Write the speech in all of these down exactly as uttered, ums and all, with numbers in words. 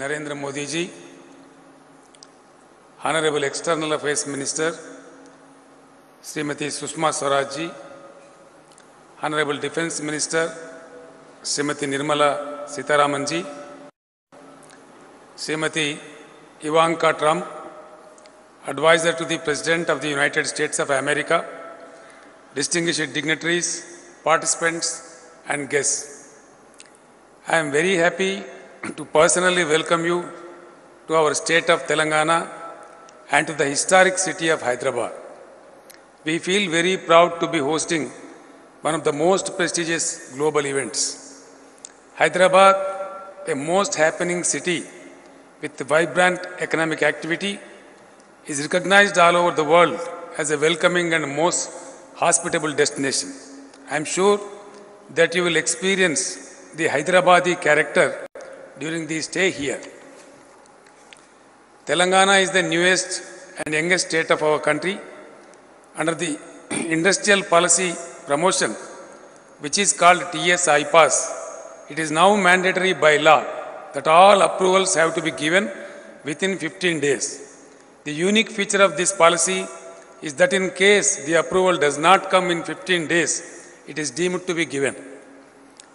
Narendra Modi ji, Honorable External Affairs Minister Srimati Sushma Swaraj ji, Honorable Defence Minister Srimati Nirmala Sitaraman ji, Srimati Ivanka Trump, Advisor to the President of the United States of America, distinguished dignitaries, participants and guests. I am very happy to personally welcome you to our state of Telangana and to the historic city of Hyderabad. We feel very proud to be hosting one of the most prestigious global events. Hyderabad, a most happening city with vibrant economic activity, is recognized all over the world as a welcoming and most hospitable destination. I am sure that you will experience the Hyderabadi character during the stay here. Telangana is the newest and youngest state of our country. Under the industrial policy promotion, which is called T S I pass, it is now mandatory by law that all approvals have to be given within fifteen days. The unique feature of this policy is that in case the approval does not come in fifteen days, it is deemed to be given.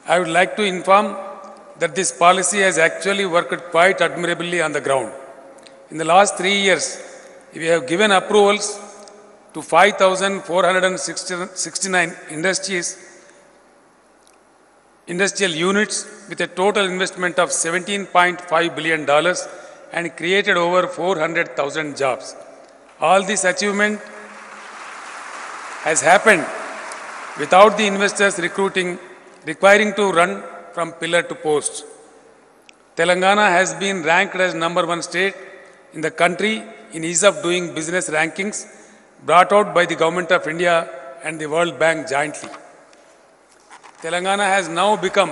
I would like to inform that this policy has actually worked quite admirably on the ground. In the last three years, we have given approvals to five thousand four hundred sixty-nine industries, industrial units with a total investment of seventeen point five billion dollars and created over four hundred thousand jobs. All this achievement has happened without the investors recruiting, requiring to run from pillar to post. Telangana has been ranked as number one state in the country in ease of doing business rankings brought out by the Government of India and the World Bank jointly. Telangana has now become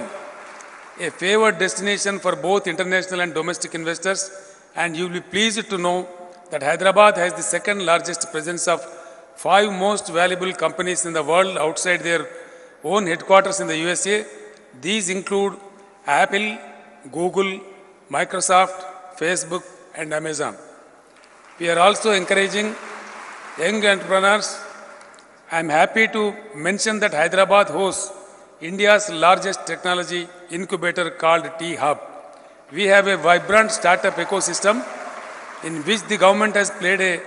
a favored destination for both international and domestic investors, and you will be pleased to know that Hyderabad has the second largest presence of five most valuable companies in the world outside their own headquarters in the U S A. These include Apple, Google, Microsoft, Facebook and Amazon. We are also encouraging young entrepreneurs. I am happy to mention that Hyderabad hosts India's largest technology incubator called T Hub. We have a vibrant startup ecosystem in which the government has played a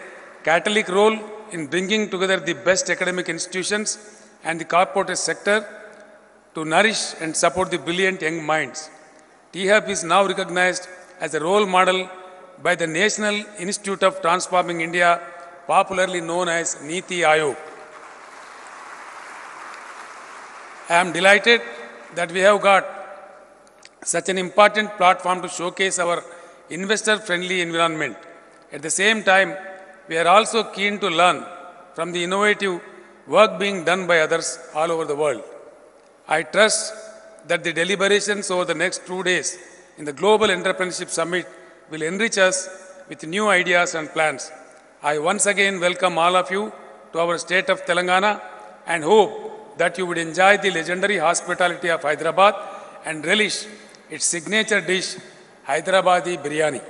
catalytic role in bringing together the best academic institutions and the corporate sector to nourish and support the brilliant young minds. T Hub is now recognized as a role model by the National Institute of Transforming India, popularly known as NITI Aayog. I am delighted that we have got such an important platform to showcase our investor-friendly environment. At the same time, we are also keen to learn from the innovative work being done by others all over the world. I trust that the deliberations over the next two days in the Global Entrepreneurship Summit will enrich us with new ideas and plans. I once again welcome all of you to our state of Telangana and hope that you would enjoy the legendary hospitality of Hyderabad and relish its signature dish, Hyderabadi biryani.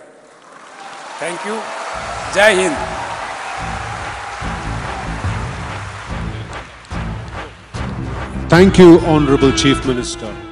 Thank you. Jai Hind. Thank you, Honorable Chief Minister.